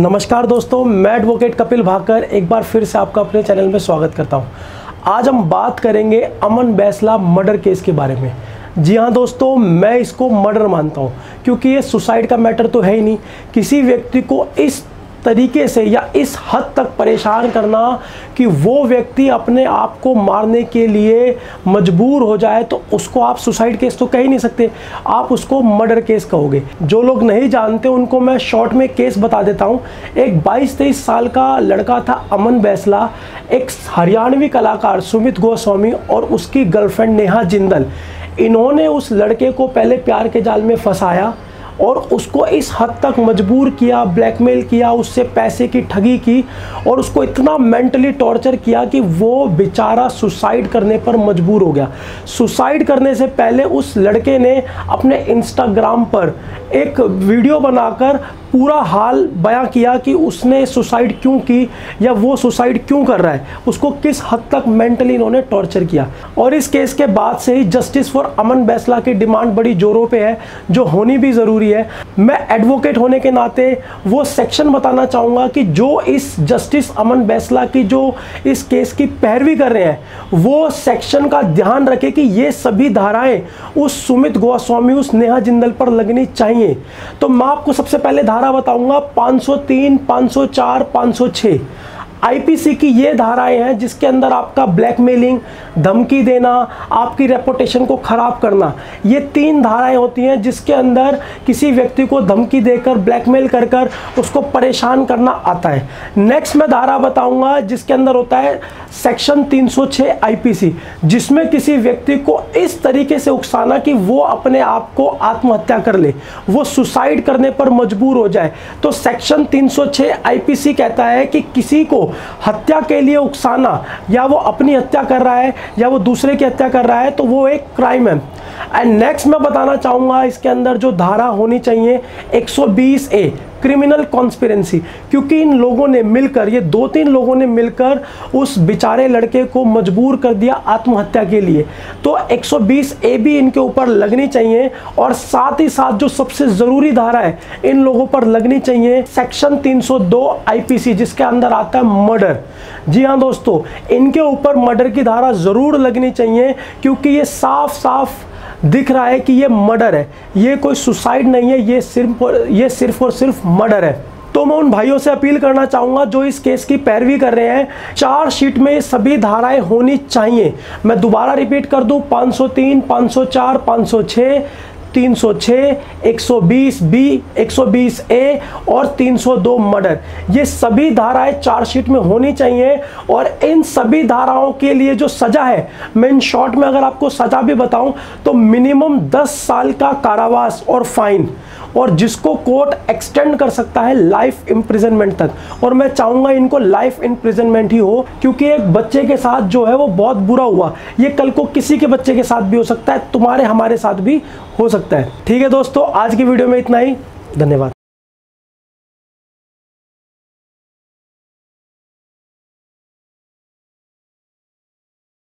नमस्कार दोस्तों, मैं एडवोकेट कपिल भाकर एक बार फिर से आपका अपने चैनल में स्वागत करता हूं। आज हम बात करेंगे अमन बैसला मर्डर केस के बारे में। जी हाँ दोस्तों, मैं इसको मर्डर मानता हूं क्योंकि ये सुसाइड का मैटर तो है ही नहीं। किसी व्यक्ति को इस तरीके से या इस हद तक परेशान करना कि वो व्यक्ति अपने आप को मारने के लिए मजबूर हो जाए तो उसको आप सुसाइड केस तो कह ही नहीं सकते, आप उसको मर्डर केस कहोगे। जो लोग नहीं जानते उनको मैं शॉर्ट में केस बता देता हूँ। एक 22-23 साल का लड़का था अमन बैसला, एक हरियाणवी कलाकार सुमित गोस्वामी और उसकी गर्लफ्रेंड नेहा जिंदल, इन्होंने उस लड़के को पहले प्यार के जाल में फंसाया और उसको इस हद तक मजबूर किया, ब्लैकमेल किया, उससे पैसे की ठगी की और उसको इतना मेंटली टॉर्चर किया कि वो बेचारा सुसाइड करने पर मजबूर हो गया। सुसाइड करने से पहले उस लड़के ने अपने इंस्टाग्राम पर एक वीडियो बनाकर पूरा हाल बयां किया कि उसने सुसाइड क्यों की या वो सुसाइड क्यों कर रहा है, उसको किस हद तक मेंटली इन्होंने टॉर्चर किया। और इस केस के बाद से ही जस्टिस फॉर अमन बैसला की डिमांड बड़ी जोरों पे है, जो होनी भी ज़रूरी है। मैं एडवोकेट होने के नाते वो सेक्शन बताना चाहूँगा कि जो इस जस्टिस अमन बैसला की जो इस केस की पैरवी कर रहे हैं वो सेक्शन का ध्यान रखें कि ये सभी धाराएं उस सुमित गोस्वामी, उस नेहा जिंदल पर लगनी चाहिए। तो मैं आपको सबसे पहले धारा बताऊँगा 503, 504, 506 IPC की ये धाराएं हैं जिसके अंदर आपका ब्लैकमेलिंग, धमकी देना, आपकी रेपुटेशन को ख़राब करना, ये तीन धाराएं होती हैं जिसके अंदर किसी व्यक्ति को धमकी देकर, ब्लैकमेल कर कर उसको परेशान करना आता है। नेक्स्ट मैं धारा बताऊंगा जिसके अंदर होता है सेक्शन 306 IPC, जिसमें किसी व्यक्ति को इस तरीके से उकसाना कि वो अपने आप को आत्महत्या कर ले, वो सुसाइड करने पर मजबूर हो जाए। तो सेक्शन 306 IPC कहता है कि किसी को हत्या के लिए उकसाना, या वो अपनी हत्या कर रहा है या वो दूसरे की हत्या कर रहा है तो वो एक क्राइम है। एंड नेक्स्ट मैं बताना चाहूँगा इसके अंदर जो धारा होनी चाहिए 120A क्रिमिनल कॉन्स्पिरेंसी, क्योंकि इन लोगों ने मिलकर, ये दो तीन लोगों ने मिलकर उस बेचारे लड़के को मजबूर कर दिया आत्महत्या के लिए, तो 120A भी इनके ऊपर लगनी चाहिए। और साथ ही साथ जो सबसे ज़रूरी धारा है इन लोगों पर लगनी चाहिए सेक्शन 302 IPC जिसके अंदर आता है मर्डर। जी हाँ दोस्तों, इनके ऊपर मर्डर की धारा ज़रूर लगनी चाहिए क्योंकि ये साफ साफ दिख रहा है कि ये मर्डर है, ये कोई सुसाइड नहीं है, ये सिर्फ और सिर्फ मर्डर है। तो मैं उन भाइयों से अपील करना चाहूँगा जो इस केस की पैरवी कर रहे हैं, चार्जशीट में सभी धाराएं होनी चाहिए। मैं दोबारा रिपीट कर दूँ, 503, 504, 506, 306, 120B, 120A और 302 मर्डर, ये सभी धाराएं चार्जशीट में होनी चाहिए। और इन सभी धाराओं के लिए जो सज़ा है, मैं इन शॉर्ट में अगर आपको सज़ा भी बताऊं तो मिनिमम 10 साल का कारावास और फाइन, और जिसको कोर्ट एक्सटेंड कर सकता है लाइफ इम्प्रिजनमेंट तक। और मैं चाहूँगा इनको लाइफ इम्प्रिजनमेंट ही हो क्योंकि एक बच्चे के साथ जो है वो बहुत बुरा हुआ, ये कल को किसी के बच्चे के साथ भी हो सकता है, तुम्हारे हमारे साथ भी हो सकता है। ठीक है दोस्तों, आज की वीडियो में इतना ही, धन्यवाद।